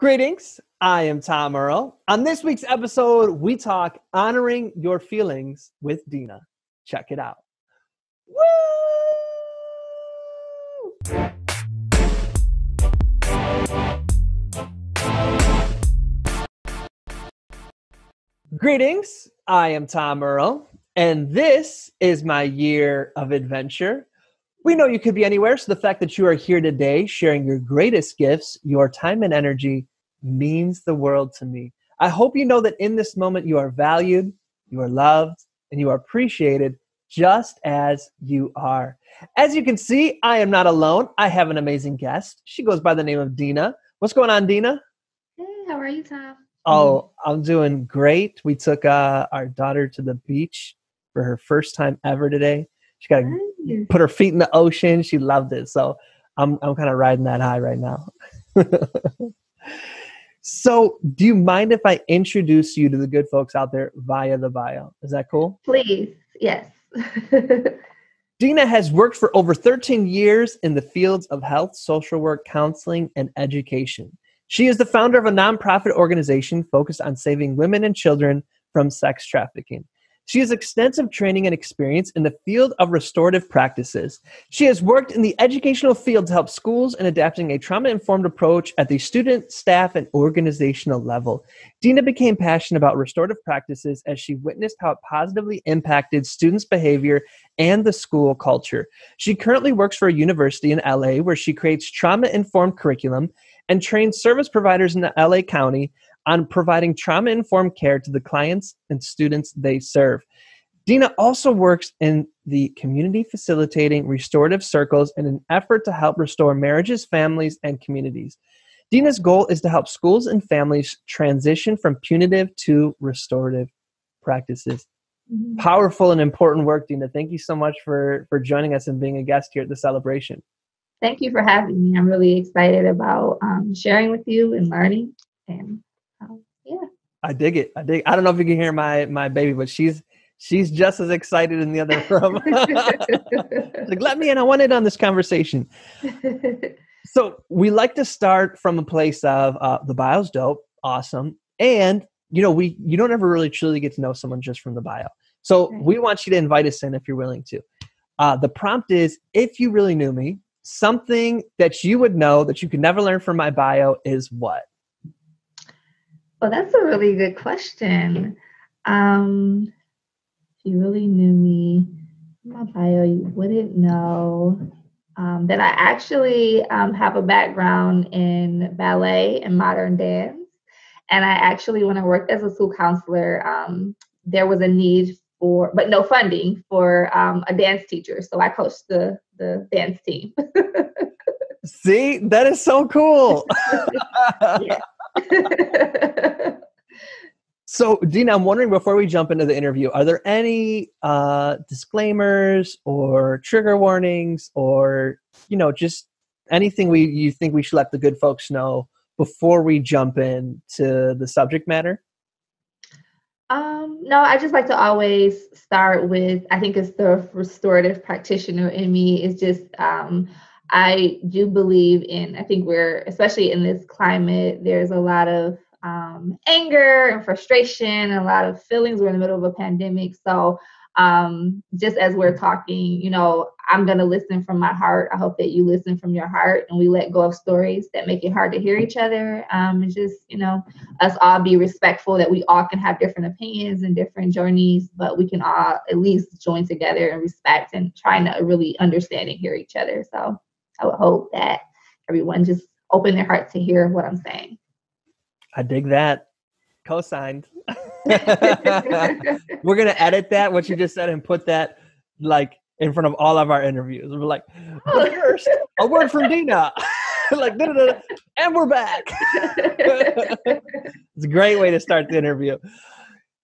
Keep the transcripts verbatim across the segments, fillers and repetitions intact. Greetings, I am Tom Earl. On this week's episode, we talk honoring your feelings with Dinah. Check it out. Woo! Greetings, I am Tom Earl, and this is my year of adventure. We know you could be anywhere, so the fact that you are here today sharing your greatest gifts, your time and energy, means the world to me. I hope you know that in this moment you are valued, you are loved, and you are appreciated just as you are. As you can see, I am not alone. I have an amazing guest. She goes by the name of Dinah. What's going on, Dinah? Hey, how are you, Tom? Oh, I'm doing great. We took uh, our daughter to the beach for her first time ever today. She got to put her feet in the ocean. She loved it. So I'm I'm kind of riding that high right now. So do you mind if I introduce you to the good folks out there via the bio? Is that cool? Please. Yes. Dinah has worked for over thirteen years in the fields of health, social work, counseling, and education. She is the founder of a nonprofit organization focused on saving women and children from sex trafficking. She has extensive training and experience in the field of restorative practices. She has worked in the educational field to help schools in adapting a trauma-informed approach at the student, staff, and organizational level. Dinah became passionate about restorative practices as she witnessed how it positively impacted students' behavior and the school culture. She currently works for a university in L A where she creates trauma-informed curriculum and trains service providers in the L A County on providing trauma-informed care to the clients and students they serve. Dinah also works in the community facilitating restorative circles in an effort to help restore marriages, families, and communities. Dinah's goal is to help schools and families transition from punitive to restorative practices. Mm-hmm. Powerful and important work, Dinah. Thank you so much for, for joining us and being a guest here at the celebration. Thank you for having me. I'm really excited about um, sharing with you and learning. And Um, yeah, I dig it. I dig. I don't know if you can hear my my baby, but she's she's just as excited in the other room. Like, let me in. I want in on this conversation. So we like to start from a place of uh, the bio's dope, awesome, and you know we you don't ever really truly get to know someone just from the bio. So okay. We want you to invite us in if you're willing to. Uh, the prompt is: if you really knew me, something that you would know that you could never learn from my bio is what? Well, that's a really good question. Um, if you really knew me, my bio, you wouldn't know um, that I actually um, have a background in ballet and modern dance. And I actually, when I worked as a school counselor, um, there was a need for, but no funding for um, a dance teacher. So I coached the, the dance team. See, that is so cool. Yeah. So, Dinah, I'm wondering, before we jump into the interview, are there any uh, disclaimers or trigger warnings or, you know, just anything we you think we should let the good folks know before we jump into the subject matter? Um, no, I just like to always start with, I think it's the restorative practitioner in me is just um, I do believe in, I think we're, especially in this climate, there's a lot of um, anger and frustration, a lot of feelings. We're in the middle of a pandemic. So um, just as we're talking, you know, I'm going to listen from my heart. I hope that you listen from your heart and we let go of stories that make it hard to hear each other. Um, and just, you know, us all be respectful that we all can have different opinions and different journeys, but we can all at least join together and respect and trying to really understand and hear each other. So I would hope that everyone just open their heart to hear what I'm saying. I dig that. Co-signed. We're going to edit that, what you just said, and put that like in front of all of our interviews. We're like, but first, a word from Dinah. Like, da-da-da-da. And we're back. It's a great way to start the interview.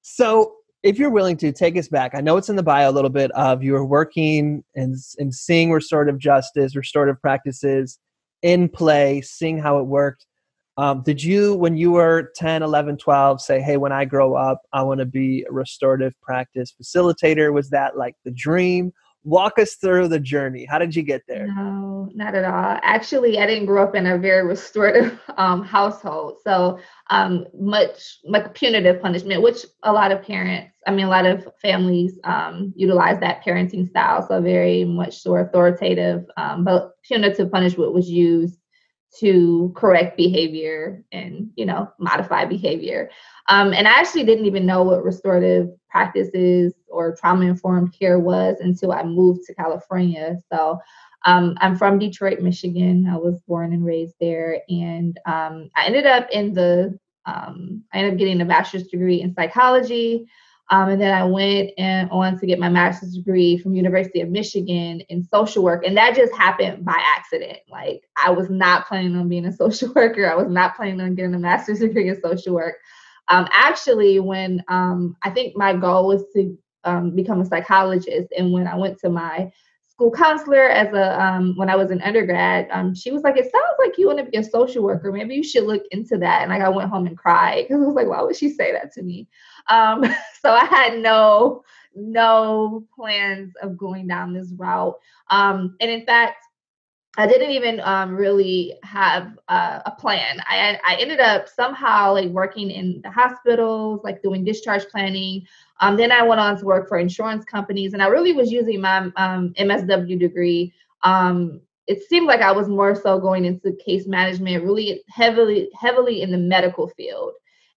So if you're willing to take us back, I know it's in the bio a little bit of you were working and, and seeing restorative justice, restorative practices in play, seeing how it worked. Um, did you, when you were ten, eleven, twelve, say, hey, when I grow up, I want to be a restorative practice facilitator? Was that like the dream? walk us through the journey. How did you get there? No, not at all. Actually, I didn't grow up in a very restorative um, household. So um, much, much punitive punishment, which a lot of parents, I mean, a lot of families um, utilize that parenting style. So very much so authoritative, um, but punitive punishment was used to correct behavior and, you know, modify behavior. Um, and I actually didn't even know what restorative practices or trauma-informed care was until I moved to California. So um, I'm from Detroit, Michigan. I was born and raised there. And um, I ended up in the, um, I ended up getting a bachelor's degree in psychology. Um, and then I went and on to get my master's degree from University of Michigan in social work. And that just happened by accident. Like, I was not planning on being a social worker. I was not planning on getting a master's degree in social work. Um, actually, when um, I think my goal was to um, become a psychologist. And when I went to my school counselor as a um, when I was an undergrad, um, she was like, it sounds like you want to be a social worker. Maybe you should look into that. And like, I went home and cried because I was like, why would she say that to me? Um, so I had no, no plans of going down this route. Um, and in fact, I didn't even um, really have uh, a plan. I, I ended up somehow like working in the hospitals, like doing discharge planning. Um, then I went on to work for insurance companies, and I really was using my um, M S W degree. Um, it seemed like I was more so going into case management, really heavily, heavily in the medical field.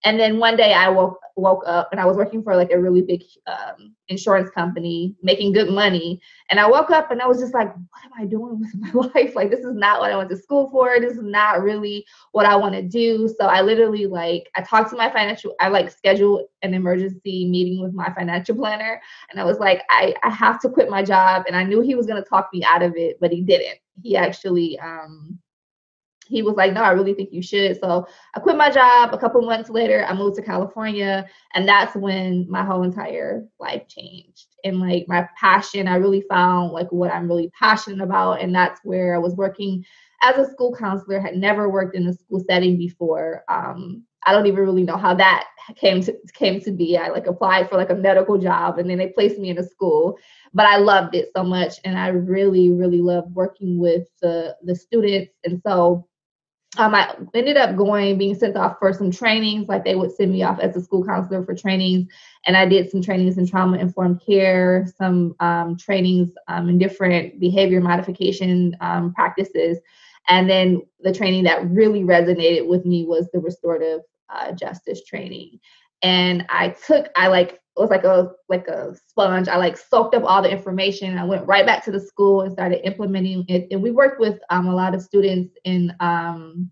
And then one day I woke woke up and I was working for like a really big um, insurance company, making good money. And I woke up and I was just like, what am I doing with my life? Like, this is not what I went to school for. This is not really what I want to do. So I literally like, I talked to my financial, I like scheduled an emergency meeting with my financial planner. And I was like, I, I have to quit my job. And I knew he was going to talk me out of it, but he didn't. He actually, um, he was like, no, I really think you should. So I quit my job. A couple months later, I moved to California. And that's when my whole entire life changed. And like my passion, I really found like what I'm really passionate about. And that's where I was working as a school counselor, had never worked in a school setting before. Um, I don't even really know how that came to came to be. I like applied for like a medical job and then they placed me in a school, but I loved it so much. And I really, really loved working with the, the students. And so Um, I ended up going, being sent off for some trainings. Like, they would send me off as a school counselor for trainings. And I did some trainings in trauma-informed care, some um, trainings um, in different behavior modification um, practices. And then the training that really resonated with me was the restorative uh, justice training. And I took, I like, it was like a, like a sponge. I like soaked up all the information. I went right back to the school and started implementing it. And we worked with um, a lot of students in, um,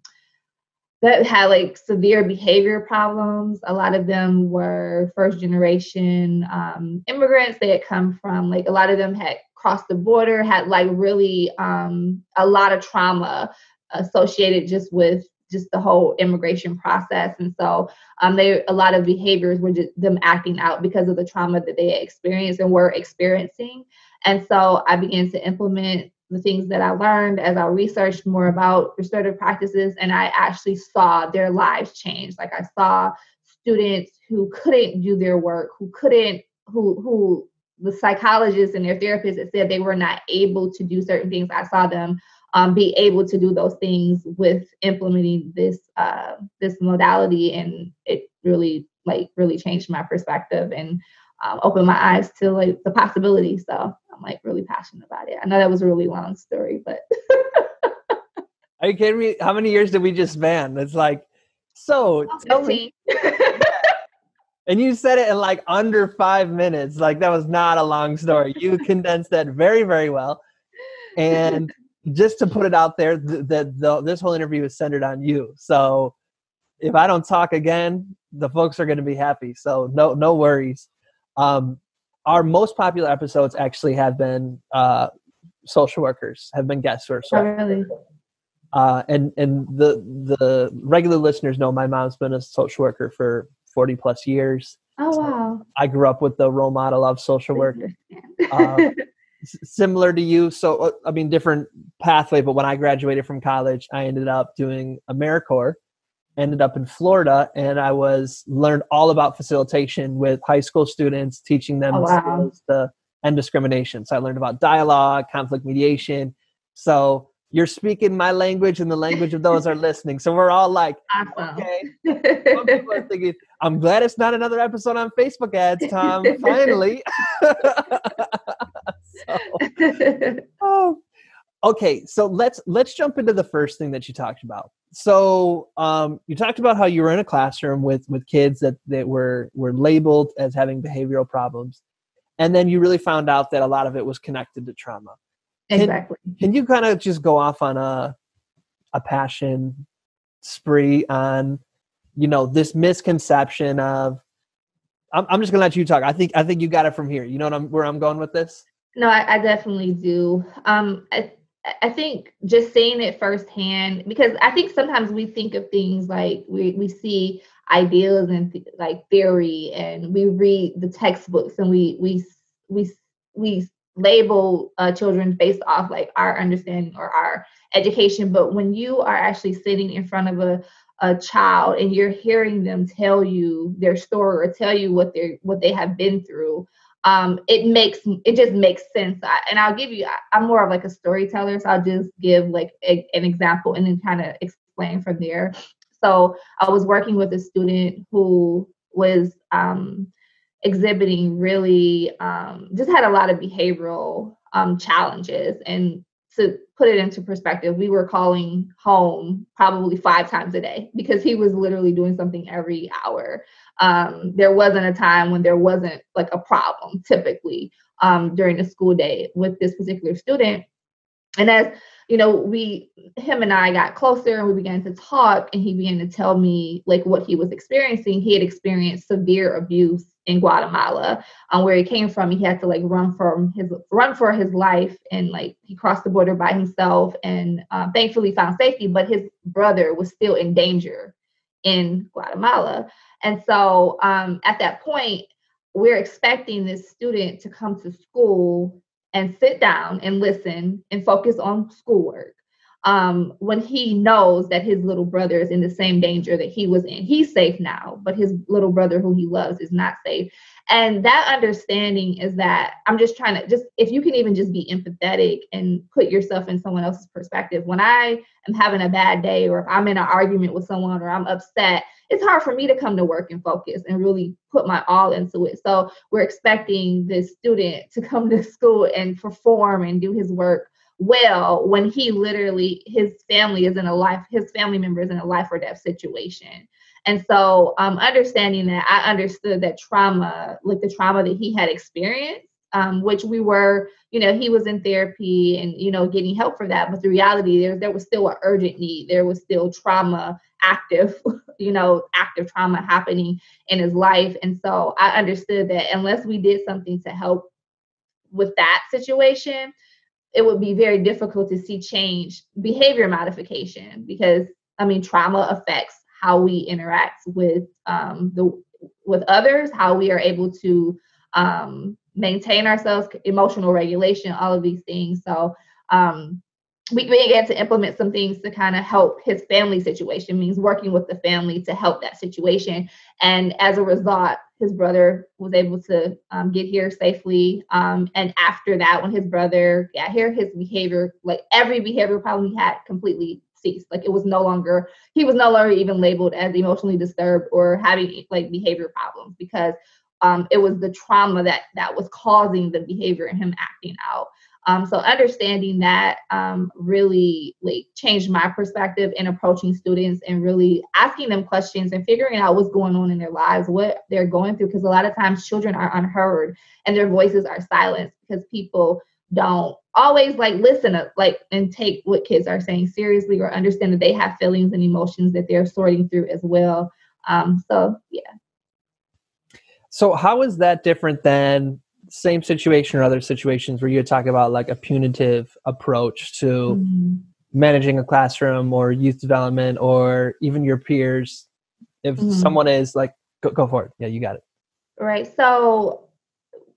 that had like severe behavior problems. A lot of them were first generation um, immigrants. They had come from, like, a lot of them had crossed the border, had like really um, a lot of trauma associated just with just the whole immigration process. And so um, they, a lot of behaviors were just them acting out because of the trauma that they experienced and were experiencing. And so I began to implement the things that I learned as I researched more about restorative practices. And I actually saw their lives change. Like, I saw students who couldn't do their work, who couldn't, who, who the psychologists and their therapists had said they were not able to do certain things. I saw them Um, be able to do those things with implementing this uh, this modality, and it really like really changed my perspective and um, opened my eyes to like the possibility. So I'm like really passionate about it. I know that was a really long story, but are you kidding me? How many years did we just span? It's like so. Tell me. And you said it in like under five minutes. Like, that was not a long story. You condensed that very very well, and. Just to put it out there, th- the, the, this whole interview is centered on you. So if I don't talk again, the folks are going to be happy. So no, no worries. Um, our most popular episodes actually have been uh, social workers, have been guests or so. Oh, really? Uh, and and the the regular listeners know my mom's been a social worker for forty plus years. Oh, so wow! I grew up with the role model of social work. Uh, similar to you. So, I mean, different pathway, but when I graduated from college, I ended up doing AmeriCorps, ended up in Florida, and I was learned all about facilitation with high school students, teaching them oh, wow. the and discrimination. So I learned about dialogue, conflict mediation. So you're speaking my language and the language of those are listening. So we're all like, awesome. Okay. Some people are thinking, I'm glad it's not another episode on Facebook ads, Tom. Finally. so, oh. Okay, so let's let's jump into the first thing that you talked about. So um, you talked about how you were in a classroom with with kids that, that were were labeled as having behavioral problems, and then you really found out that a lot of it was connected to trauma. Can, exactly. Can you kind of just go off on a a passion spree on, you know, this misconception of? I'm I'm just gonna let you talk. I think I think you got it from here. You know what I'm where I'm going with this? No, I, I definitely do. Um, I, I think just saying it firsthand, because I think sometimes we think of things like we, we see ideas and th- like theory, and we read the textbooks, and we we we we label uh, children based off like our understanding or our education. But when you are actually sitting in front of a a child and you're hearing them tell you their story or tell you what they what they have been through. Um, it makes, it just makes sense. I, and I'll give you, I, I'm more of like a storyteller. So I'll just give like a, an example and then kind of explain from there. So I was working with a student who was um, exhibiting really, um, just had a lot of behavioral um, challenges. And to put it into perspective, we were calling home probably five times a day because he was literally doing something every hour. Um, there wasn't a time when there wasn't like a problem typically um, during the school day with this particular student. And as you know, we, him and I got closer and we began to talk, and he began to tell me like what he was experiencing. He had experienced severe abuse in Guatemala, um, where he came from. He had to like run from his run for his life, and like he crossed the border by himself, and uh, thankfully found safety. But his brother was still in danger in Guatemala. And so um, at that point, we're expecting this student to come to school and sit down and listen and focus on schoolwork um, when he knows that his little brother is in the same danger that he was in. He's safe now, but his little brother who he loves is not safe. And that understanding is that I'm just trying to just, if you can even just be empathetic and put yourself in someone else's perspective. When I am having a bad day, or if I'm in an argument with someone, or I'm upset, it's hard for me to come to work and focus and really put my all into it. So we're expecting this student to come to school and perform and do his work well, when he literally, his family is in a life, his family member is in a life or death situation. And so um, understanding that, I understood that trauma, like the trauma that he had experienced, um, which we were, you know, he was in therapy and, you know, getting help for that. But the reality, there, there was still an urgent need. There was still trauma, active, you know, active trauma happening in his life. And so I understood that unless we did something to help with that situation, it would be very difficult to see change, behavior modification, because, I mean, trauma affects how we interact with um, the with others, how we are able to um, maintain ourselves, emotional regulation, all of these things. So um, we began to implement some things to kind of help his family situation, means working with the family to help that situation. And as a result, his brother was able to um, get here safely. Um, and after that, when his brother got here, his behavior, like every behavioral problem he had, completely ceased. Like it was no longer, he was no longer even labeled as emotionally disturbed or having like behavior problems, because um, it was the trauma that that was causing the behavior and him acting out. Um, so understanding that um, really like changed my perspective in approaching students and really asking them questions and figuring out what's going on in their lives, what they're going through. Because a lot of times children are unheard and their voices are silenced because people don't always like listen to, like and take what kids are saying seriously, or understand that they have feelings and emotions that they're sorting through as well. Um, so, yeah. So how is that different than same situation or other situations where you talk about like a punitive approach to mm-hmm. managing a classroom or youth development or even your peers? If mm-hmm. someone is like, go, go for it. Yeah, you got it. Right. So,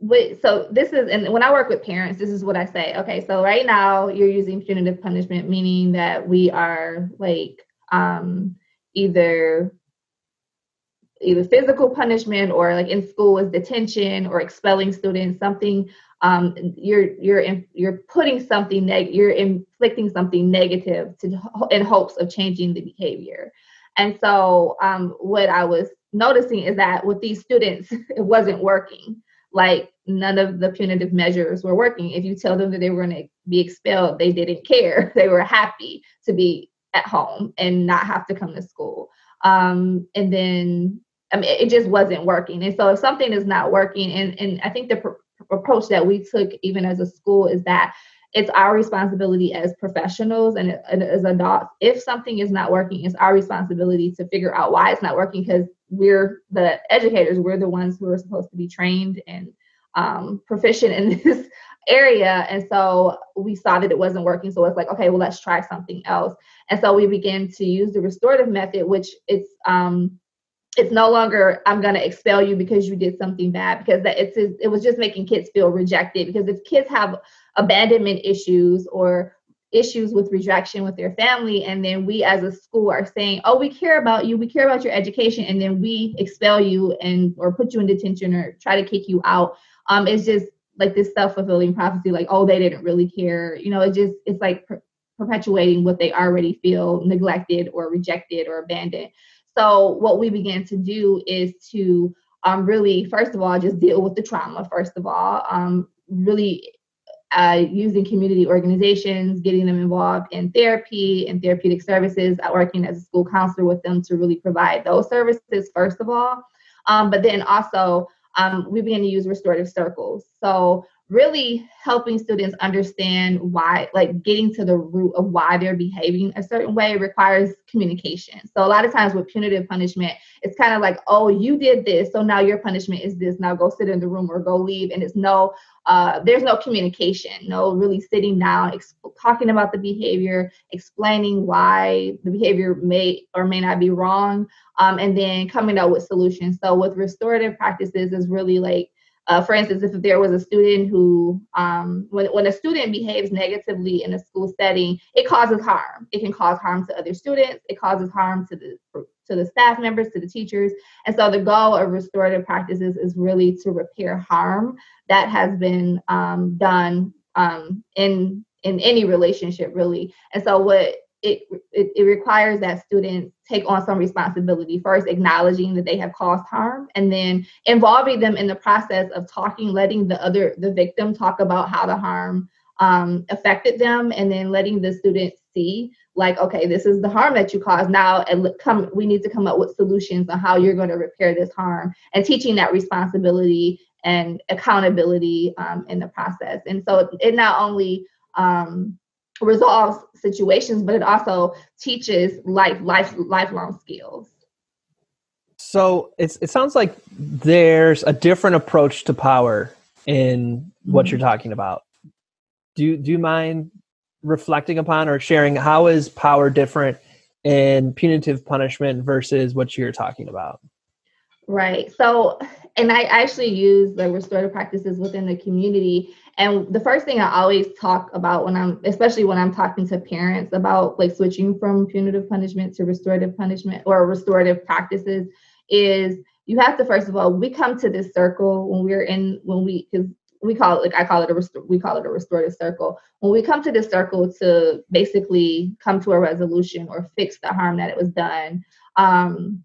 wait, so this is, and when I work with parents, this is what I say. Okay. So right now you're using punitive punishment, meaning that we are like um, either either physical punishment or like in school was detention or expelling students, something um, you're you're in, you're putting something neg- you're inflicting something negative to in hopes of changing the behavior. And so um, what I was noticing is that with these students, it wasn't working. Like none of the punitive measures were working. If you tell them that they were going to be expelled, they didn't care. They were happy to be at home and not have to come to school. Um, and then I mean, it just wasn't working. And so if something is not working, and, and I think the pr- approach that we took even as a school is that it's our responsibility as professionals and, and as adults, if something is not working, it's our responsibility to figure out why it's not working, because we're the educators, we're the ones who are supposed to be trained and um, proficient in this area. And so we saw that it wasn't working. So it's like, okay, well, let's try something else. And so we began to use the restorative method, which it's um, it's no longer, I'm going to expel you because you did something bad, because that it's it was just making kids feel rejected. Because if kids have abandonment issues or issues with rejection with their family, and then we as a school are saying, oh, we care about you, we care about your education, and then we expel you and or put you in detention or try to kick you out, um it's just like this self-fulfilling prophecy, like, oh, they didn't really care, you know. It just it's like per- perpetuating what they already feel neglected or rejected or abandoned. So what we began to do is to um really, first of all, just deal with the trauma, first of all um really Uh, using community organizations, getting them involved in therapy and therapeutic services, working as a school counselor with them to really provide those services, first of all. Um, but then also, um, we began to use restorative circles. So really helping students understand why, like getting to the root of why they're behaving a certain way requires communication. So a lot of times with punitive punishment, it's kind of like, oh, you did this, so now your punishment is this. Now go sit in the room or go leave. And it's no... Uh, there's no communication, no really sitting down, ex- talking about the behavior, explaining why the behavior may or may not be wrong, um, and then coming up with solutions. So with restorative practices is really like, uh, for instance, if there was a student who, um, when, when a student behaves negatively in a school setting, it causes harm. It can cause harm to other students. It causes harm to the to the staff members, to the teachers. And so the goal of restorative practices is really to repair harm that has been um, done um, in in any relationship, really. And so what it, it it requires that students take on some responsibility, first acknowledging that they have caused harm, and then involving them in the process of talking, letting the other, the victim talk about how the harm um, affected them, and then letting the students see, like, okay, this is the harm that you caused now, and come, we need to come up with solutions on how you're going to repair this harm, and teaching that responsibility and accountability um, in the process. And so it, it not only um, resolves situations, but it also teaches life, life, lifelong skills. So it's, it sounds like there's a different approach to power in what mm-hmm. you're talking about. Do do you mind reflecting upon or sharing how is power different in punitive punishment versus what you're talking about? Right. So, and I actually use the restorative practices within the community. And the first thing I always talk about when I'm, especially when I'm talking to parents about like switching from punitive punishment to restorative punishment or restorative practices is you have to, first of all, we come to this circle when we're in, when we, because we call it, like I call it a, rest- we call it a restorative circle. When we come to this circle to basically come to a resolution or fix the harm that it was done, um,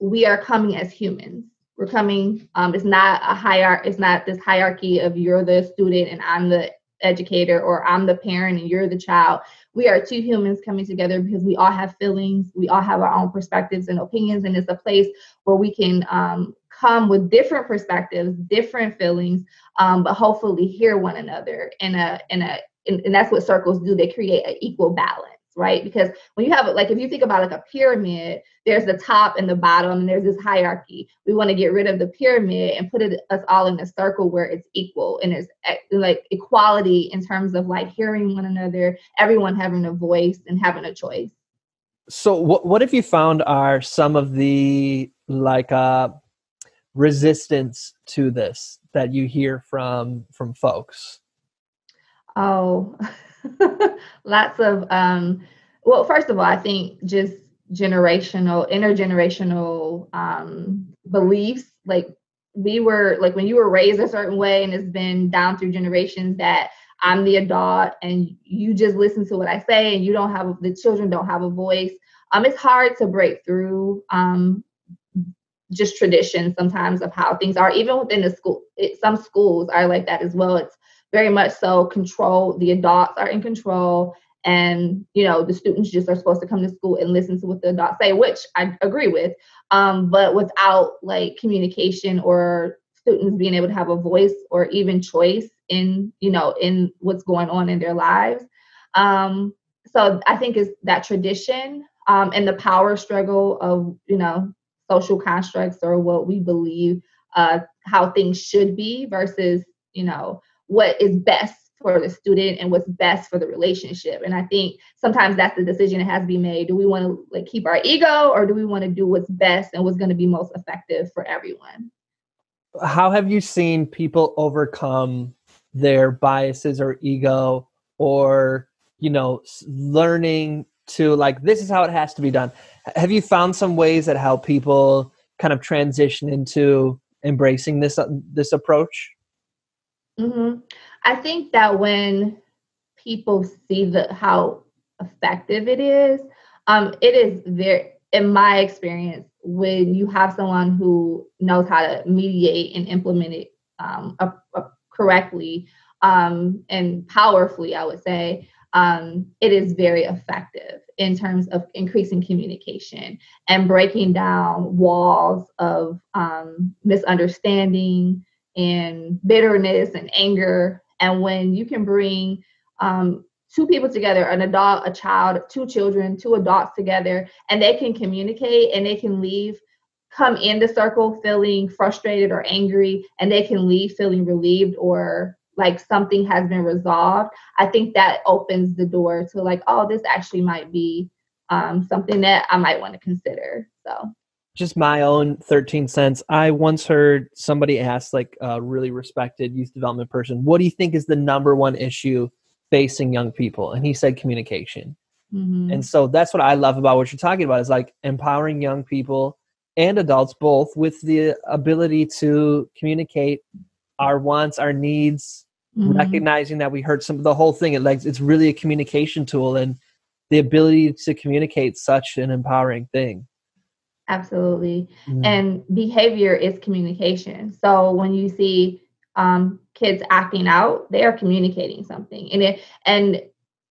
we are coming as humans. We're coming, um, it's not a hierarchy, it's not this hierarchy of you're the student and I'm the educator, or I'm the parent and you're the child. We are two humans coming together because we all have feelings. We all have our own perspectives and opinions. And it's a place where we can um, come with different perspectives, different feelings, um, but hopefully hear one another. And a, in a, in, and that's what circles do. They create an equal balance. Right? Because when you have, like, if you think about like a pyramid, there's the top and the bottom, and there's this hierarchy. We want to get rid of the pyramid and put it, us all in a circle where it's equal and it's like equality in terms of like hearing one another, everyone having a voice and having a choice. So what, what have you found are some of the like uh, resistance to this that you hear from, from folks? Oh, lots of, um, well, first of all, I think just generational, intergenerational um, beliefs. Like we were, like when you were raised a certain way and it's been down through generations that I'm the adult and you just listen to what I say and you don't have, the children don't have a voice. Um, it's hard to break through um, just tradition sometimes of how things are, even within the school. It, some schools are like that as well. It's very much so control. The adults are in control and, you know, the students just are supposed to come to school and listen to what the adults say, which I agree with, um, but without like communication or students being able to have a voice or even choice in, you know, in what's going on in their lives. Um, so I think it's that tradition um, and the power struggle of, you know, social constructs or what we believe, uh, how things should be versus, you know, what is best for the student and what's best for the relationship. And I think sometimes that's the decision that has to be made. Do we want to like keep our ego or do we want to do what's best and what's going to be most effective for everyone? How have you seen people overcome their biases or ego or, you know, learning to like, this is how it has to be done? Have you found some ways that help people kind of transition into embracing this, uh, this approach? Mm-hmm. I think that when people see the, how effective it is, um, it is very, in my experience, when you have someone who knows how to mediate and implement it um, uh, uh, correctly um, and powerfully, I would say, um, it is very effective in terms of increasing communication and breaking down walls of um, misunderstanding and bitterness and anger. And when you can bring um, two people together, an adult, a child, two children, two adults together, and they can communicate and they can leave, come in the circle feeling frustrated or angry, and they can leave feeling relieved or like something has been resolved. I think that opens the door to like, oh, this actually might be um, something that I might want to consider. So just my own thirteen cents. I once heard somebody ask like a really respected youth development person, what do you think is the number one issue facing young people? And he said, communication. Mm-hmm. And so that's what I love about what you're talking about is like empowering young people and adults both with the ability to communicate our wants, our needs, mm-hmm. recognizing that we hurt some, the whole thing. It like, it's really a communication tool and the ability to communicate such an empowering thing. Absolutely. Mm. And behavior is communication. So when you see um, kids acting out, they are communicating something. And it, and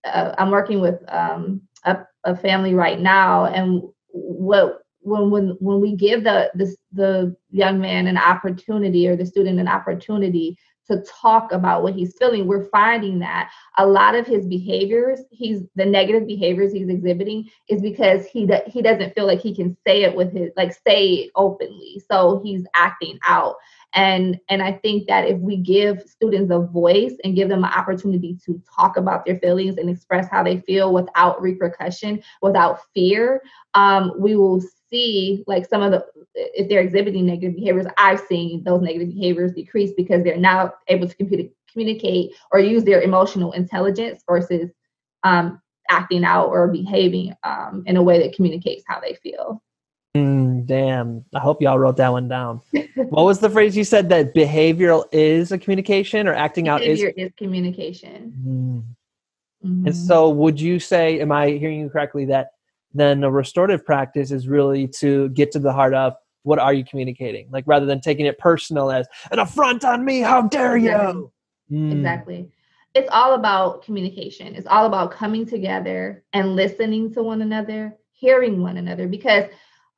uh, I'm working with um, a, a family right now. And what when when when we give the, the the young man an opportunity or the student an opportunity to talk about what he's feeling, we're finding that a lot of his behaviors, he's the negative behaviors he's exhibiting is because he do, he doesn't feel like he can say it with his, like say it openly. So he's acting out. And, and I think that if we give students a voice and give them an opportunity to talk about their feelings and express how they feel without repercussion, without fear, um, we will see like some of the, if they're exhibiting negative behaviors, I've seen those negative behaviors decrease because they're now able to compute, communicate or use their emotional intelligence versus um, acting out or behaving um, in a way that communicates how they feel. Mm, damn. I hope y'all wrote that one down. What was the phrase you said that behavioral is a communication or acting out is? Behavior is communication. Mm. Mm-hmm. And so would you say, am I hearing you correctly, that then a restorative practice is really to get to the heart of what are you communicating? Like rather than taking it personal as an affront on me, how dare you? Mm. Exactly. It's all about communication. It's all about coming together and listening to one another, hearing one another, because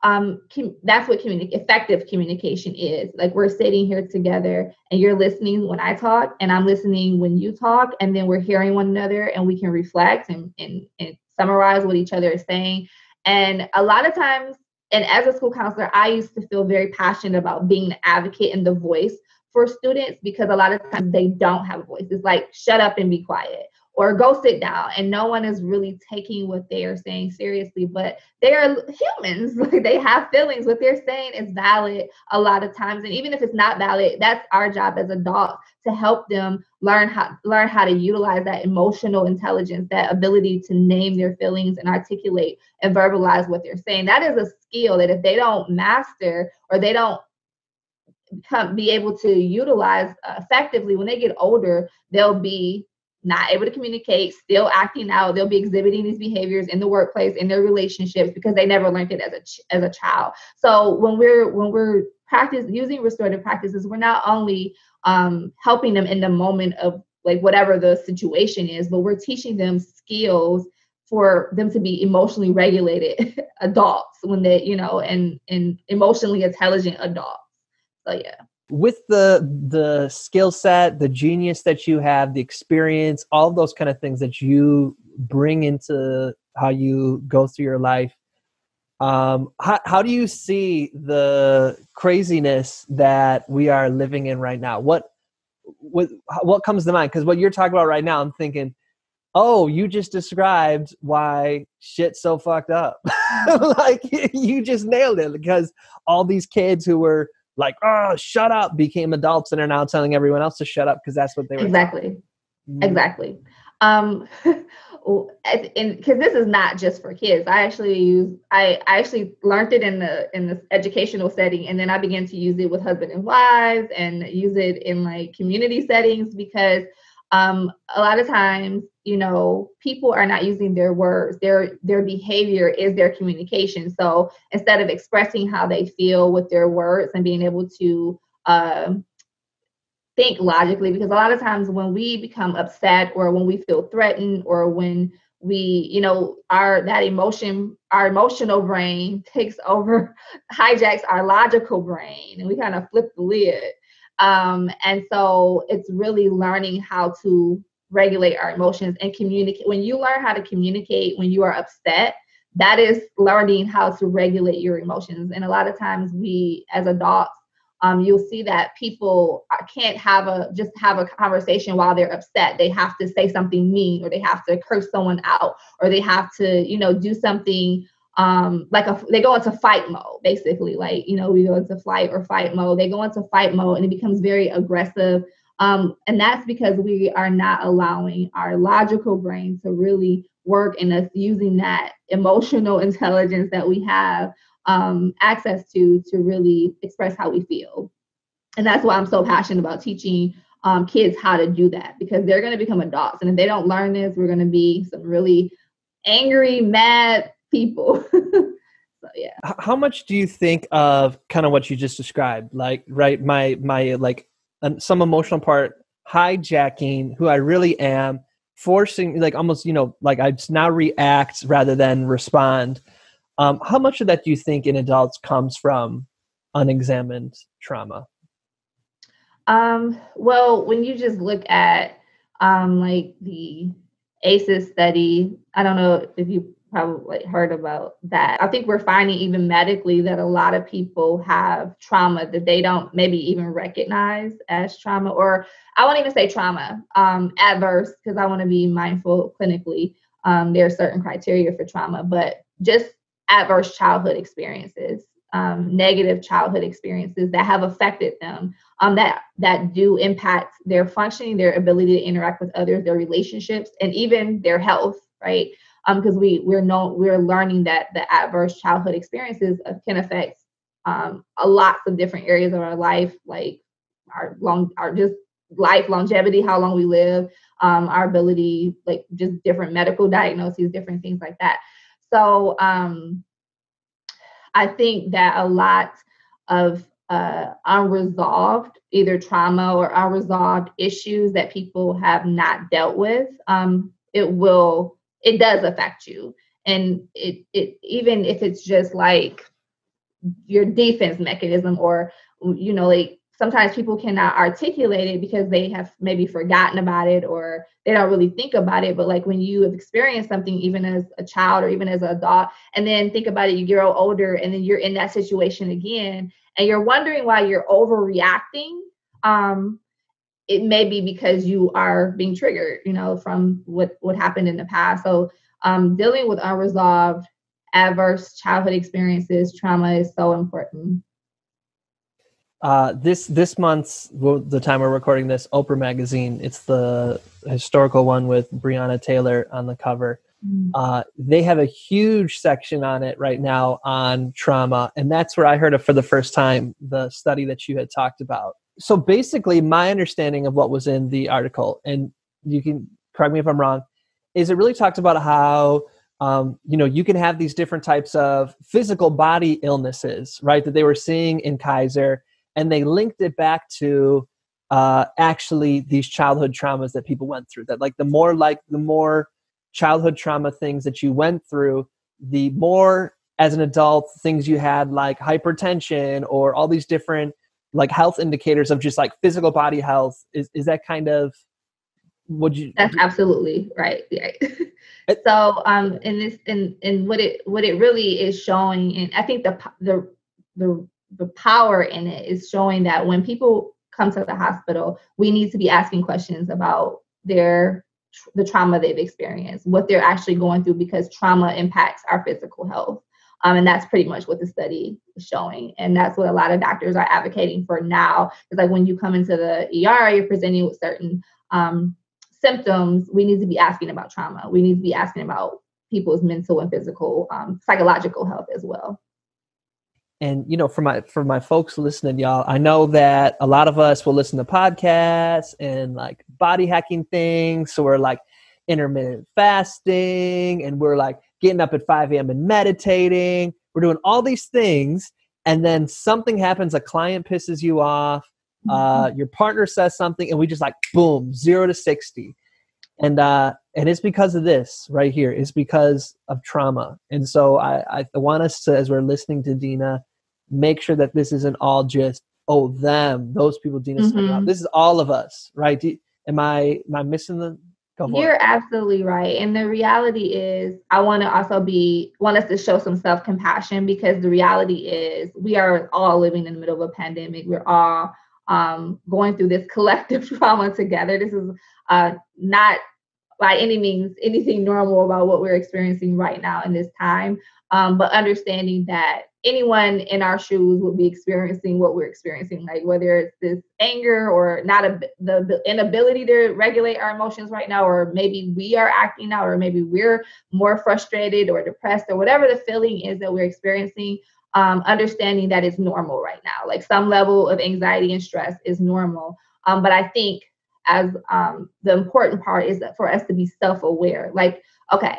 um, com- that's what communi- effective communication is. Like we're sitting here together and you're listening when I talk and I'm listening when you talk, and then we're hearing one another and we can reflect and, and, and summarize what each other is saying. And a lot of times, and as a school counselor, I used to feel very passionate about being the advocate and the voice for students because a lot of times they don't have a voice. It's like, shut up and be quiet. or go sit down, and no one is really taking what they are saying seriously, but they are humans. Like, they have feelings. What they're saying is valid a lot of times. And even if it's not valid, that's our job as adults to help them learn how, learn how to utilize that emotional intelligence, that ability to name their feelings and articulate and verbalize what they're saying. That is a skill that if they don't master or they don't become, be able to utilize effectively, when they get older, they'll be not able to communicate, still acting out. They'll be exhibiting these behaviors in the workplace, in their relationships, because they never learned it as a ch- as a child. So when we're when we're practice using restorative practices, we're not only um, helping them in the moment of like whatever the situation is, but we're teaching them skills for them to be emotionally regulated adults when they, you know, and and emotionally intelligent adults. So yeah. With the the skill set, the genius that you have, the experience, all of those kind of things that you bring into how you go through your life, um, how, how do you see the craziness that we are living in right now? What what what comes to mind? Because what you're talking about right now, I'm thinking, oh, you just described why shit's so fucked up. Like, you just nailed it, because all these kids who were like, oh, shut up, became adults and are now telling everyone else to shut up because that's what they were. Exactly. Mm-hmm. Exactly. Um, and because this is not just for kids. I actually use, I, I actually learned it in the in the educational setting, and then I began to use it with husband and wives, and use it in like community settings, because um, a lot of times, you know, people are not using their words. Their their behavior is their communication. So instead of expressing how they feel with their words and being able to uh, think logically, because a lot of times when we become upset or when we feel threatened or when we, you know, our that emotion, our emotional brain takes over, hijacks our logical brain, and we kind of flip the lid. Um, and so it's really learning how to regulate our emotions and communicate. When you learn how to communicate when you are upset, that is learning how to regulate your emotions. And a lot of times we, as adults, um, you'll see that people can't have a, just have a conversation while they're upset. They have to say something mean, or they have to curse someone out, or they have to, you know, do something Um, like a, they go into fight mode, basically. Like, you know, we go into flight or fight mode. They go into fight mode, and it becomes very aggressive. Um, and that's because we are not allowing our logical brain to really work, and us using that emotional intelligence that we have um, access to, to really express how we feel. And that's why I'm so passionate about teaching um, kids how to do that, because they're going to become adults. And if they don't learn this, we're going to be some really angry, mad people. So yeah. How much do you think of kind of what you just described? Like, right, my my like um, some emotional part hijacking who I really am, forcing, like, almost, you know, like I just now react rather than respond. Um, how much of that do you think in adults comes from unexamined trauma? Um, well, when you just look at um, like the ACES study, I don't know if you probably heard about that. I think we're finding even medically that a lot of people have trauma that they don't maybe even recognize as trauma, or I won't even say trauma, um, adverse, because I want to be mindful clinically. Um, there are certain criteria for trauma, but just adverse childhood experiences, um, negative childhood experiences that have affected them, um, that, that do impact their functioning, their ability to interact with others, their relationships, and even their health, right? Um, because we we're no we're learning that the adverse childhood experiences can affect um, a lots of different areas of our life, like our long our just life longevity, how long we live, um, our ability, like just different medical diagnoses, different things like that. So um, I think that a lot of uh, unresolved either trauma or unresolved issues that people have not dealt with, um, it will. It does affect you. And it, it, even if it's just like your defense mechanism, or, you know, like sometimes people cannot articulate it because they have maybe forgotten about it, or they don't really think about it. But like when you have experienced something, even as a child or even as an adult, and then think about it, you grow older, and then you're in that situation again, and you're wondering why you're overreacting. Um, it may be because you are being triggered, you know, from what, what happened in the past. So um, dealing with unresolved adverse childhood experiences, trauma is so important. Uh, this this month's, well, the time we're recording this, Oprah magazine, it's the historical one with Breonna Taylor on the cover. Mm-hmm. Uh, they have a huge section on it right now on trauma. And that's where I heard it for the first time, the study that you had talked about. So basically my understanding of what was in the article, and you can correct me if I'm wrong, is it really talked about how Um, you know, you can have these different types of physical body illnesses, right, that they were seeing in Kaiser, and they linked it back to uh, actually these childhood traumas that people went through. That like the more like the more childhood trauma things that you went through, the more as an adult things you had like hypertension or all these different like health indicators of just like physical body health. Is is that kind of would you? That's absolutely right. Yeah. So, um, in this, in, in what it, what it really is showing, and I think the, the, the, the power in it is showing that when people come to the hospital, we need to be asking questions about their, the trauma they've experienced, what they're actually going through, because trauma impacts our physical health. Um, and that's pretty much what the study is showing. And that's what a lot of doctors are advocating for now. It's like when you come into the E R, you're presenting with certain, um, symptoms, we need to be asking about trauma. We need to be asking about people's mental and physical, um, psychological health as well. And, you know, for my, for my folks listening, y'all, I know that a lot of us will listen to podcasts and like body hacking things. So we're like intermittent fasting and we're like getting up at five a.m. and meditating. We're doing all these things. And then something happens. A client pisses you off. Uh, your partner says something and we just like, boom, zero to sixty. And, uh, and it's because of this right here. It's because of trauma. And so I, I want us to, as we're listening to Dinah, make sure that this isn't all just, oh, them, those people Dinah's talking about. This is all of us, right? Do, am I, am I missing the, go for it. You're absolutely right. And the reality is I want to also be, want us to show some self-compassion, because the reality is we are all living in the middle of a pandemic. We're all Um, going through this collective trauma together. This is uh, not by any means anything normal about what we're experiencing right now in this time, um, but understanding that anyone in our shoes would be experiencing what we're experiencing, like whether it's this anger or not a, the, the inability to regulate our emotions right now, or maybe we are acting out, or maybe we're more frustrated or depressed or whatever the feeling is that we're experiencing. Um, understanding that it's normal right now, like some level of anxiety and stress is normal. Um, but I think as um, the important part is that for us to be self-aware, like, okay,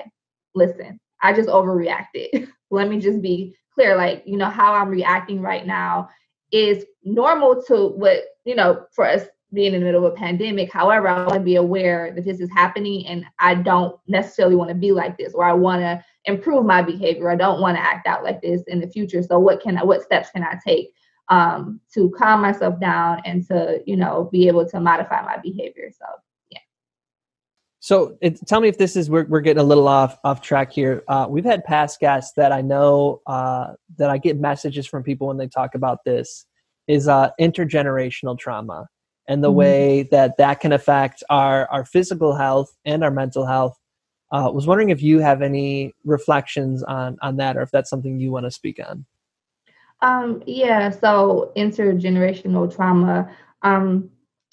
listen, I just overreacted. Let me just be clear. Like, you know, how I'm reacting right now is normal to what, you know, for us being in the middle of a pandemic. However, I want to be aware that this is happening and I don't necessarily want to be like this, or I want to improve my behavior. I don't want to act out like this in the future. So what can I, what steps can I take um, to calm myself down and to, you know, be able to modify my behavior? So, yeah. So it, tell me if this is, we're, we're getting a little off, off track here. Uh, we've had past guests that I know uh, that I get messages from people when they talk about this is uh, intergenerational trauma and the mm-hmm. way that that can affect our, our physical health and our mental health. I uh, was wondering if you have any reflections on, on that, or if that's something you want to speak on. Um, yeah, so intergenerational trauma, um,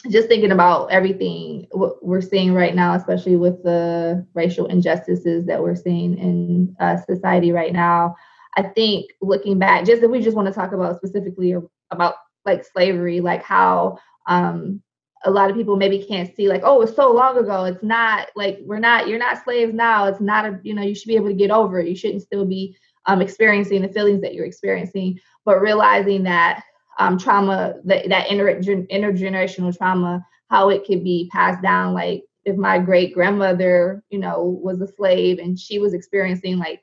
just thinking about everything what we're seeing right now, especially with the racial injustices that we're seeing in uh, society right now. I think looking back, just if we just want to talk about specifically about like slavery, like how um a lot of people maybe can't see like, oh, it's so long ago. It's not like we're not, you're not slaves now. It's not a, you know, you should be able to get over it. You shouldn't still be um, experiencing the feelings that you're experiencing, but realizing that um, trauma, that, that inter- intergenerational trauma, how it could be passed down. Like if my great grandmother, you know, was a slave and she was experiencing like,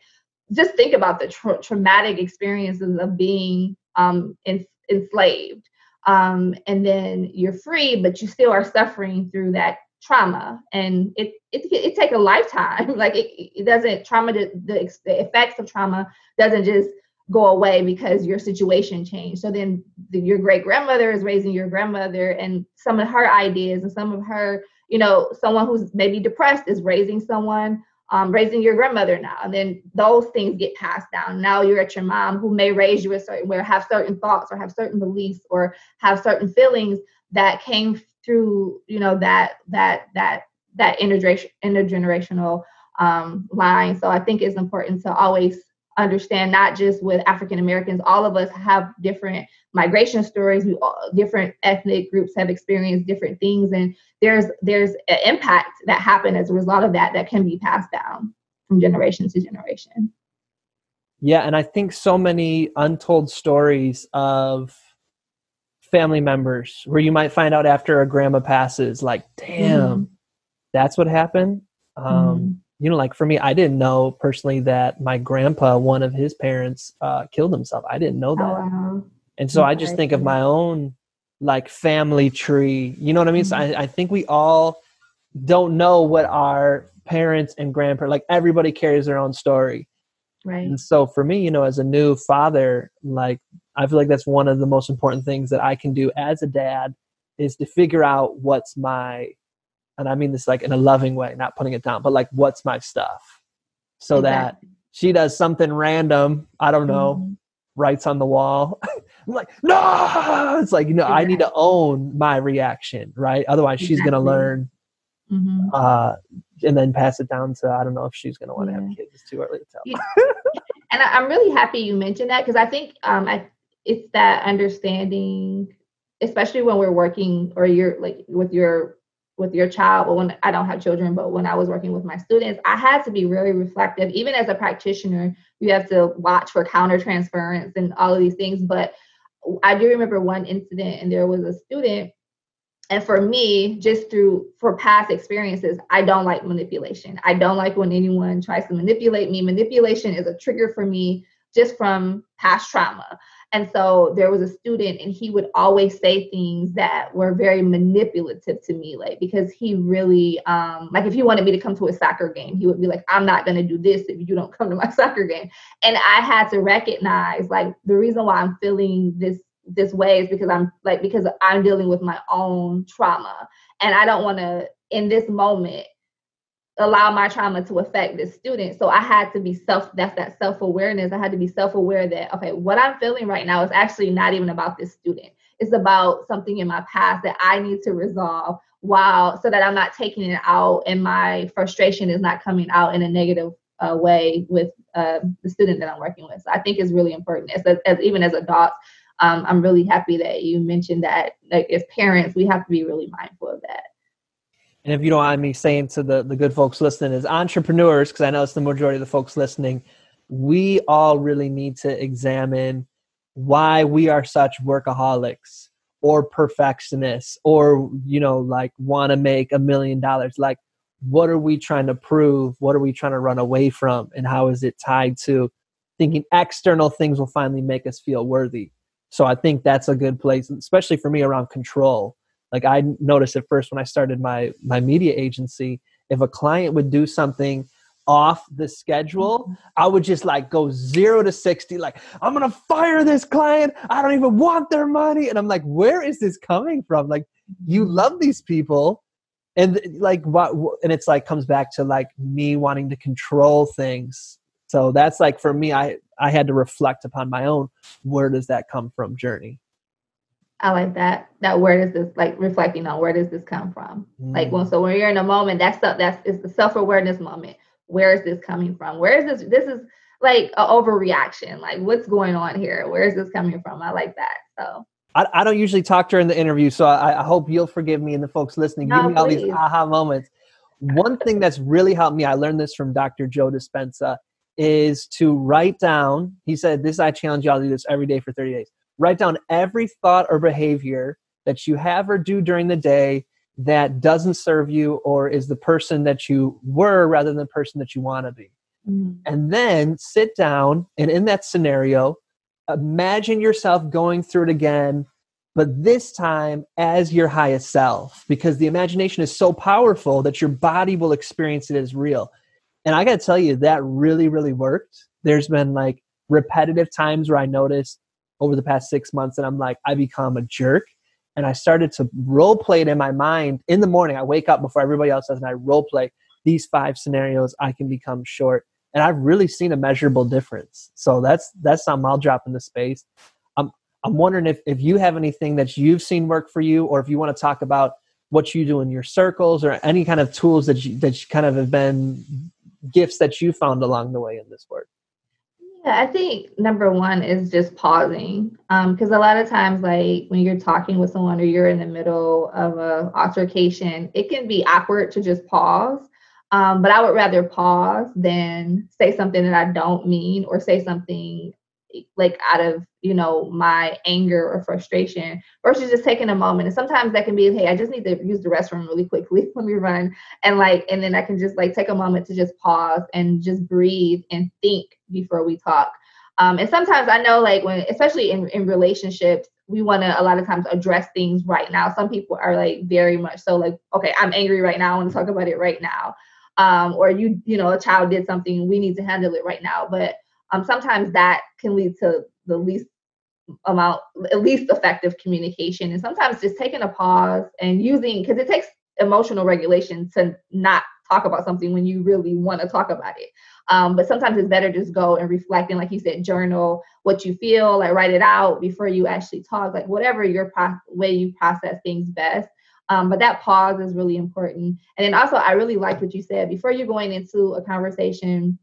just think about the tra- traumatic experiences of being um, en- enslaved. Um, and then you're free, but you still are suffering through that trauma. And it it, it take a lifetime. Like it, it doesn't trauma, the, the effects of trauma doesn't just go away because your situation changed. So then the, your great grandmother is raising your grandmother, and some of her ideas and some of her, you know, someone who's maybe depressed is raising someone, um, raising your grandmother now. And then those things get passed down. Now you're at your mom, who may raise you a certain way, or have certain thoughts, or have certain beliefs, or have certain feelings that came through, you know, that, that, that, that intergener- intergenerational um, line. So I think it's important to always understand, not just with African Americans, all of us have different migration stories. We all, different ethnic groups have experienced different things, and there's there's an impact that happened as a result of that that can be passed down from generation to generation. Yeah, and I think so many untold stories of family members where you might find out after a grandma passes, like, damn, mm. that's what happened. Um, mm. You know, like for me, I didn't know personally that my grandpa, one of his parents, uh, killed himself. I didn't know that. Oh, wow. And so yeah, I just I think of my own like family tree. You know what I mean? Mm-hmm. So I, I think we all don't know what our parents and grandparents, like everybody carries their own story. Right. And so for me, you know, as a new father, like I feel like that's one of the most important things that I can do as a dad is to figure out what's my, and I mean this like in a loving way, not putting it down, but like, what's my stuff? So exactly. that she does something random, I don't know, mm-hmm. writes on the wall. I'm like, no, it's like, you know, exactly. I need to own my reaction, right? Otherwise exactly. she's going to learn mm-hmm. uh, and then pass it down to, I don't know if she's going to want to yeah. have kids. It's too early to tell. Yeah. And I, I'm really happy you mentioned that, because I think um, I, it's that understanding, especially when we're working or you're like with your with your child, but when I don't have children, but when I was working with my students, I had to be really reflective. Even as a practitioner, you have to watch for countertransference and all of these things. But I do remember one incident, and there was a student. And for me, just through for past experiences, I don't like manipulation. I don't like when anyone tries to manipulate me. Manipulation is a trigger for me just from past trauma. And so there was a student, and he would always say things that were very manipulative to me, like, because he really, um, like if he wanted me to come to a soccer game, he would be like, I'm not going to do this if you don't come to my soccer game. And I had to recognize, like, the reason why I'm feeling this, this way is because I'm like, because I'm dealing with my own trauma. And I don't want to, in this moment, allow my trauma to affect this student. So I had to be self, that's that self-awareness. I had to be self-aware that, okay, what I'm feeling right now is actually not even about this student. It's about something in my past that I need to resolve while, so that I'm not taking it out and my frustration is not coming out in a negative uh, way with uh, the student that I'm working with. So I think it's really important as, as even as adults. Um, I'm really happy that you mentioned that, like, as parents, we have to be really mindful of that. And if you don't mind me saying to the, the good folks listening, as entrepreneurs, because I know it's the majority of the folks listening, we all really need to examine why we are such workaholics or perfectionists or, you know, like want to make a million dollars. Like, what are we trying to prove? What are we trying to run away from? And how is it tied to thinking external things will finally make us feel worthy? So I think that's a good place, especially for me around control. Like I noticed at first when I started my my media agency, if a client would do something off the schedule, I would just like go zero to sixty. Like, I'm going to fire this client. I don't even want their money. And I'm like, where is this coming from? Like, you love these people. And like, what, and it's like, comes back to like me wanting to control things. So that's like, for me, I, I had to reflect upon my own, where does that come from journey? I like that. That where does this, like reflecting on where does this come from? Mm. Like, well, so when you're in a moment, that's up, that's, it's the self-awareness moment. Where is this coming from? Where is this? This is like an overreaction. Like, what's going on here? Where is this coming from? I like that. So I, I don't usually talk during the interview. So I, I hope you'll forgive me and the folks listening. No, give me all please. These aha moments. One thing that's really helped me, I learned this from Doctor Joe Dispenza, is to write down, he said this, I challenge y'all to do this every day for thirty days. Write down every thought or behavior that you have or do during the day that doesn't serve you or is the person that you were rather than the person that you want to be. Mm. And then sit down and in that scenario, imagine yourself going through it again, but this time as your highest self, because the imagination is so powerful that your body will experience it as real. And I got to tell you, that really, really worked. There's been like repetitive times where I noticed over the past six months that I'm like, I become a jerk. And I started to role play it in my mind in the morning. I wake up before everybody else does and I role play these five scenarios I can become short. And I've really seen a measurable difference. So that's that's something I'll drop in the space. I'm I'm wondering if, if you have anything that you've seen work for you, or if you want to talk about what you do in your circles or any kind of tools that you, that you kind of have been gifts that you found along the way in this work. Yeah, I think number one is just pausing. Um, because a lot of times, like when you're talking with someone or you're in the middle of an altercation, it can be awkward to just pause. Um, but I would rather pause than say something that I don't mean or say something like out of, you know, my anger or frustration versus just taking a moment. And sometimes that can be, hey, I just need to use the restroom really quickly. Let me run. And like, and then I can just like take a moment to just pause and just breathe and think before we talk. Um, and sometimes I know like when, especially in, in relationships, we want to a lot of times address things right now. Some people are like very much so like, okay, I'm angry right now. I want to talk about it right now. Um, or you, you know, a child did something, we need to handle it right now. But um, sometimes that can lead to the least amount, at least effective communication. And sometimes just taking a pause and using, because it takes emotional regulation to not talk about something when you really want to talk about it. Um, but sometimes it's better just go and reflect. And like you said, journal what you feel, like write it out before you actually talk, like whatever your pro- way you process things best. Um, but that pause is really important. And then also, I really liked what you said before you're going into a conversation.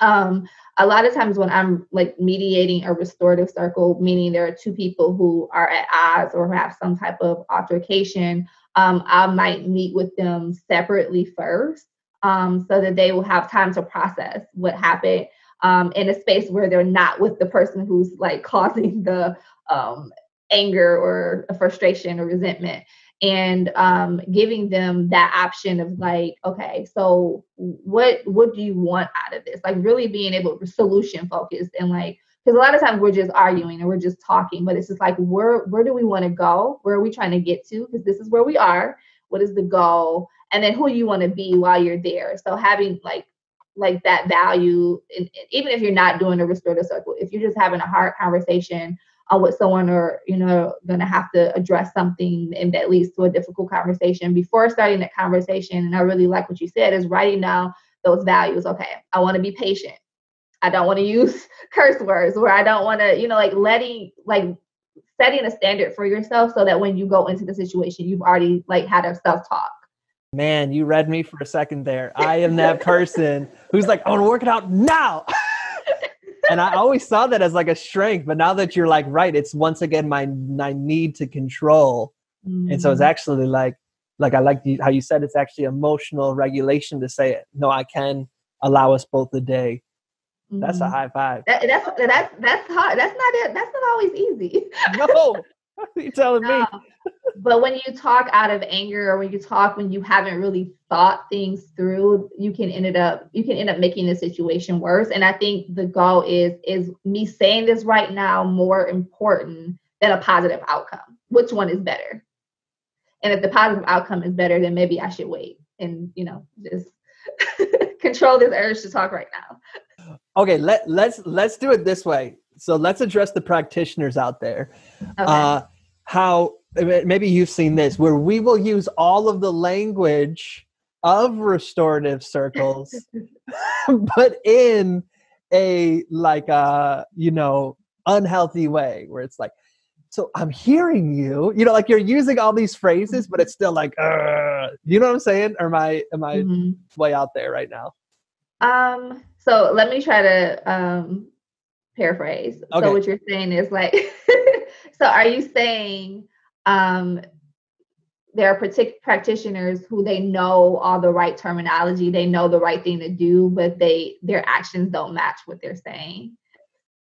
Um, a lot of times when I'm like mediating a restorative circle, meaning there are two people who are at odds or have some type of altercation, um, I might meet with them separately first, um, so that they will have time to process what happened, um, in a space where they're not with the person who's like causing the um, anger or frustration or resentment. And um, giving them that option of like, okay, so what what do you want out of this? Like really being able to solution focused and like, because a lot of times we're just arguing and we're just talking, but it's just like, where where do we want to go? Where are we trying to get to? Because this is where we are. What is the goal? And then who you want to be while you're there. So having like like that value, and even if you're not doing a restorative circle, if you're just having a hard conversation on what someone or, you know, going to have to address something and that leads to a difficult conversation before starting that conversation. And I really like what you said is writing down those values. Okay, I want to be patient. I don't want to use curse words where I don't want to, you know, like letting, like setting a standard for yourself so that when you go into the situation, you've already like had a self-talk. Man, you read me for a second there. I am that person who's like, I want to work it out now. And I always saw that as like a strength, but now that you're like, right, it's once again, my, my need to control. Mm-hmm. And so it's actually like, like I like how you said, it's actually emotional regulation to say, no, I can allow us both a day. Mm-hmm. That's a high five. That, that's, that's, that's hard. That's not it. That's not always easy. No, you're telling no. me. But when you talk out of anger or when you talk, when you haven't really thought things through, you can end up, you can end up making the situation worse. And I think the goal is, is me saying this right now more important than a positive outcome? Which one is better? And if the positive outcome is better, then maybe I should wait and, you know, just control this urge to talk right now. Okay. Let, let's, let's do it this way. So let's address the practitioners out there. Okay. Uh, how, maybe you've seen this, where we will use all of the language of restorative circles, but in a like a, you know, unhealthy way where it's like, so I'm hearing you, you know, like you're using all these phrases, but it's still like, uh, you know what I'm saying? Or am I, am I mm-hmm. way out there right now? Um, so let me try to, um, paraphrase. Okay. So what you're saying is like, so are you saying, Um, there are partic- practitioners who they know all the right terminology, they know the right thing to do, but they their actions don't match what they're saying.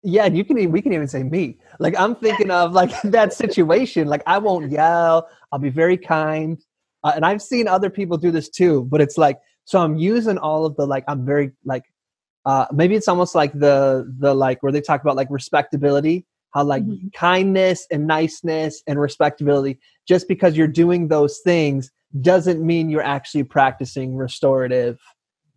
Yeah, you can we can even say me. Like I'm thinking of like that situation. Like I won't yell. I'll be very kind. Uh, and I've seen other people do this too. But it's like so I'm using all of the like I'm very like uh, maybe it's almost like the the like where they talk about like respectability. How like mm-hmm. kindness and niceness and respectability, just because you're doing those things doesn't mean you're actually practicing restorative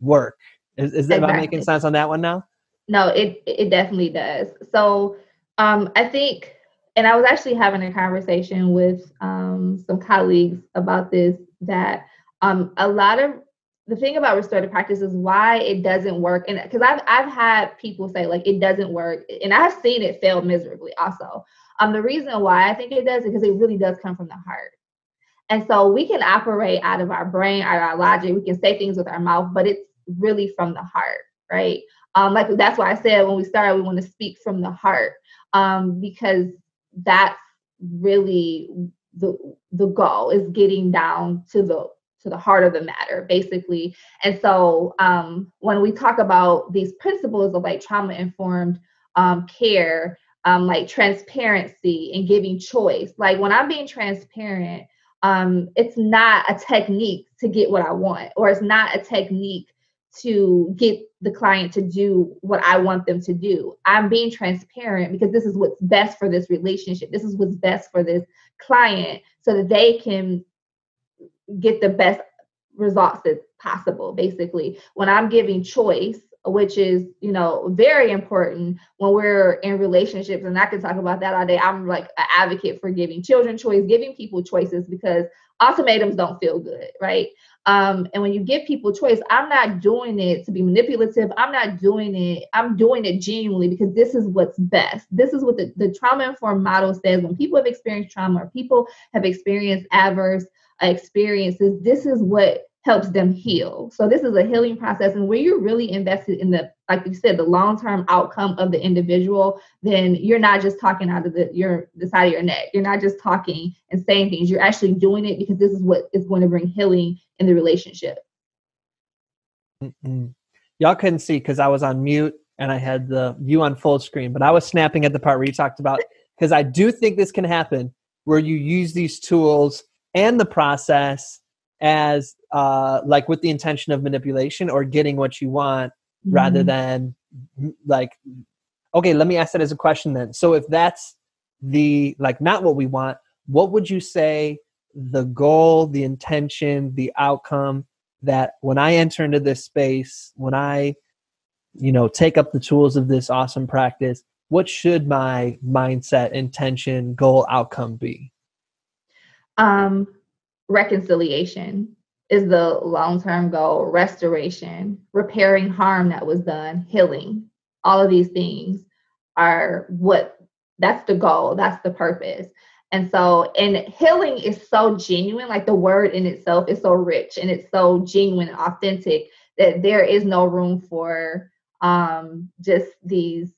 work. Is, is that about making sense on that one now? No, it it definitely does. So um, I think, and I was actually having a conversation with um, some colleagues about this, that um, a lot of the thing about restorative practice is why it doesn't work. And because I've, I've had people say, like, it doesn't work. And I've seen it fail miserably also. Um, the reason why I think it does is because it really does come from the heart. And so we can operate out of our brain, out of our logic. We can say things with our mouth, but it's really from the heart, right? Um, like, that's why I said when we started, we want to speak from the heart, um, because that's really the the goal, is getting down to the to the heart of the matter, basically. And so um, when we talk about these principles of like trauma-informed um, care, um, like transparency and giving choice, like when I'm being transparent, um, it's not a technique to get what I want, or it's not a technique to get the client to do what I want them to do. I'm being transparent because this is what's best for this relationship. This is what's best for this client, so that they can get the best results as possible, basically. When I'm giving choice, which is, you know, very important when we're in relationships, and I can talk about that all day. I'm like an advocate for giving children choice, giving people choices, because ultimatums don't feel good, right? Um, and when you give people choice, I'm not doing it to be manipulative. I'm not doing it. I'm doing it genuinely because this is what's best. This is what the, the trauma-informed model says. When people have experienced trauma, or people have experienced adverse experiences, this is what helps them heal. So this is a healing process. And when you're really invested in the, like you said, the long-term outcome of the individual, then you're not just talking out of the, your, the side of your neck. You're not just talking and saying things. You're actually doing it because this is what is going to bring healing in the relationship. Mm-mm. Y'all couldn't see because I was on mute and I had the view on full screen, but I was snapping at the part where you talked about, because I do think this can happen where you use these tools and the process as uh, like with the intention of manipulation or getting what you want, mm-hmm. rather than like, okay, let me ask that as a question then. So if that's the, like, not what we want, what would you say the goal, the intention, the outcome that when I enter into this space, when I, you know, take up the tools of this awesome practice, what should my mindset, intention, goal, outcome be? Um, reconciliation is the long-term goal, restoration, repairing harm that was done, healing. All of these things are what, that's the goal, that's the purpose. And so, and healing is so genuine, like the word in itself is so rich and it's so genuine and authentic that there is no room for um, just these,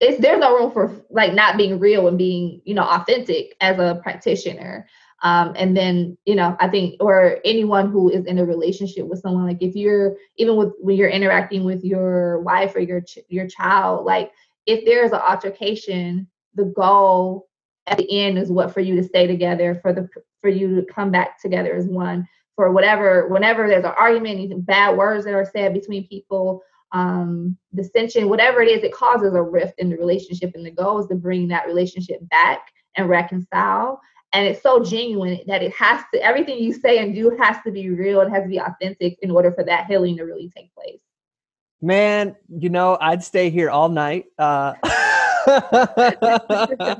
it's, there's no room for like not being real and being, you know, authentic as a practitioner. Um, and then, you know, I think, or anyone who is in a relationship with someone, like if you're, even with, when you're interacting with your wife or your, ch- your child, like if there's an altercation, the goal at the end is what, for you to stay together, for the, for you to come back together as one, for whatever, whenever there's an argument, even bad words that are said between people, um, dissension, whatever it is, it causes a rift in the relationship. And the goal is to bring that relationship back and reconcile. And it's so genuine that it has to, everything you say and do has to be real. It has to be authentic in order for that healing to really take place. Man, you know, I'd stay here all night. Uh, I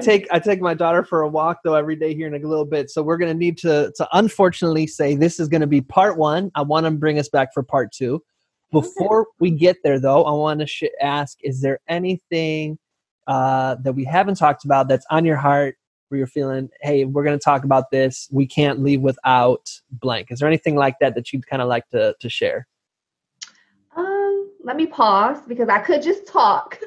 take I take my daughter for a walk though every day here in a little bit. So we're going to need to to unfortunately say this is going to be part one. I want to bring us back for part two. Before we get there though, I want to sh- ask, is there anything Uh, that we haven't talked about that's on your heart where you're feeling, hey, we're going to talk about this, we can't leave without blank? Is there anything like that that you'd kind of like to to share? Um, let me pause because I could just talk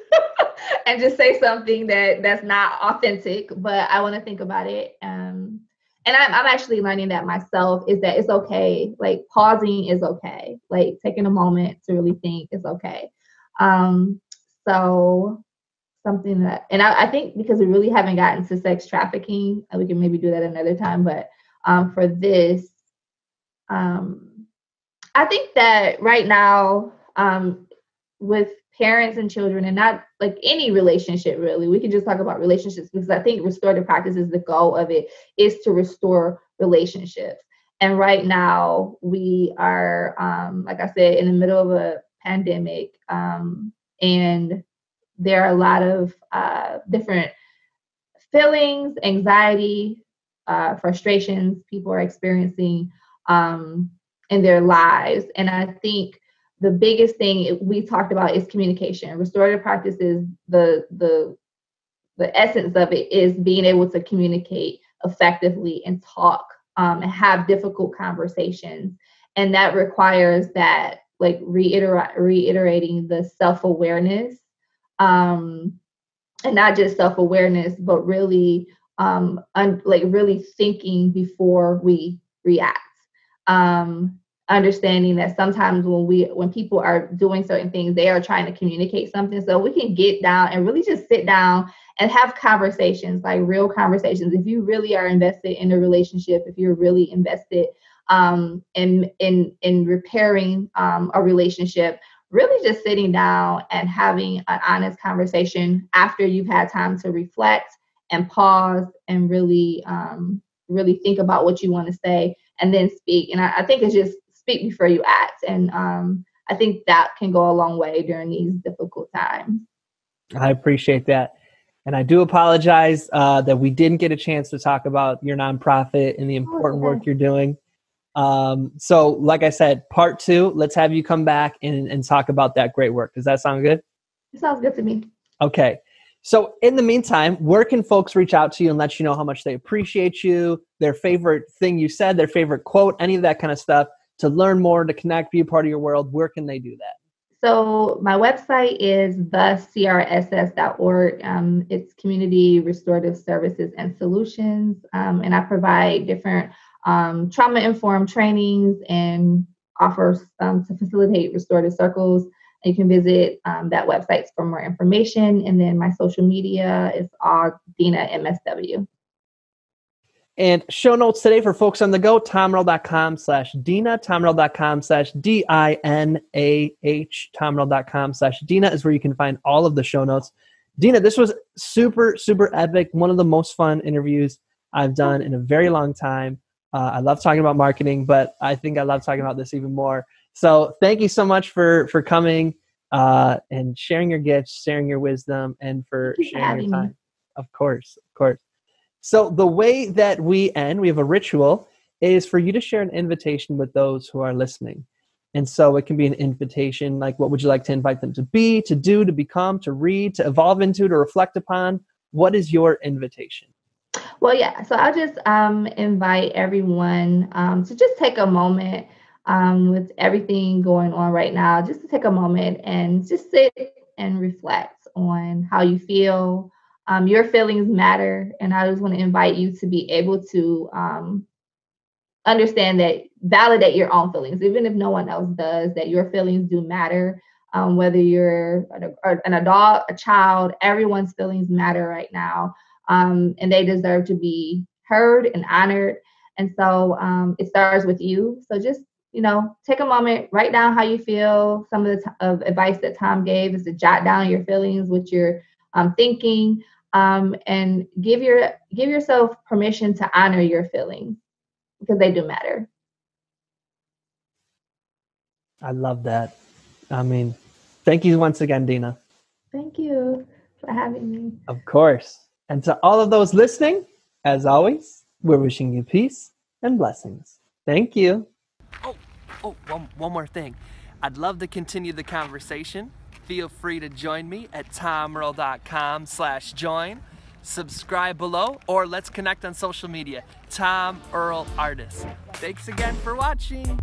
and just say something that that's not authentic, but I want to think about it. Um, and I'm, I'm actually learning that myself, is that it's okay. Like pausing is okay. Like taking a moment to really think is okay. Um, so something that, and I, I think because we really haven't gotten to sex trafficking, we can maybe do that another time. But um, for this, um, I think that right now um, with parents and children, and not like any relationship, really, we can just talk about relationships, because I think restorative practice is the goal of it, is to restore relationships. And right now we are, um, like I said, in the middle of a pandemic. Um, and there are a lot of uh, different feelings, anxiety, uh, frustrations people are experiencing um, in their lives. And I think the biggest thing we talked about is communication. Restorative practices, the the the essence of it is being able to communicate effectively and talk um, and have difficult conversations. And that requires that, like, reiterate, reiterating the self-awareness, um, and not just self-awareness, but really, um, un- like, really thinking before we react. Um, understanding that sometimes when we, when people are doing certain things, they are trying to communicate something. So we can get down and really just sit down and have conversations, like real conversations. If you really are invested in a relationship, if you're really invested um, in, in, in repairing um, a relationship, really just sitting down and having an honest conversation after you've had time to reflect and pause and really, um, really think about what you want to say and then speak. And I, I think it's just speak before you act. And um, I think that can go a long way during these difficult times. I appreciate that. And I do apologize uh, that we didn't get a chance to talk about your nonprofit and the important oh, okay. work you're doing. Um, so like I said, part two, let's have you come back and, and talk about that great work. Does that sound good? It sounds good to me. Okay. So in the meantime, where can folks reach out to you and let you know how much they appreciate you, their favorite thing you said, their favorite quote, any of that kind of stuff, to learn more, to connect, be a part of your world? Where can they do that? So my website is the c r s s dot org. Um, it's Community Restorative Services and Solutions. Um, and I provide different um, trauma-informed trainings and offers um, to facilitate restorative circles. And you can visit um, that website for more information. And then my social media is all Dinah M S W. And show notes today for folks on the go, tom earl dot com slash Dinah, tom earl dot com slash D I N A H, tom earl dot com slash Dinah is where you can find all of the show notes. Dinah, this was super, super epic. One of the most fun interviews I've done in a very long time. Uh, I love talking about marketing, but I think I love talking about this even more. So thank you so much for, for coming uh, and sharing your gifts, sharing your wisdom, and for sharing your time. Me. Of course, of course. So the way that we end, we have a ritual, is for you to share an invitation with those who are listening. And so it can be an invitation, like what would you like to invite them to be, to do, to become, to read, to evolve into, to reflect upon? What is your invitation? Well, yeah, so I'll just um, invite everyone um, to just take a moment um, with everything going on right now, just to take a moment and just sit and reflect on how you feel. Um, your feelings matter, and I just want to invite you to be able to um, understand that, validate your own feelings, even if no one else does, that your feelings do matter, um, whether you're an, an adult, a child, everyone's feelings matter right now, um, and they deserve to be heard and honored, and so um, it starts with you, so just, you know, take a moment, write down how you feel. Some of the t- of advice that Tom gave is to jot down your feelings, what you're um, thinking, Um, and give your give yourself permission to honor your feelings because they do matter. I love that. I mean, thank you once again, Dinah. Thank you for having me. Of course. And to all of those listening, as always, we're wishing you peace and blessings. Thank you. Oh, oh, one, one more thing. I'd love to continue the conversation. Feel free to join me at tom earl dot com slash join. Subscribe below or let's connect on social media. Tom Earl Artist. Thanks again for watching.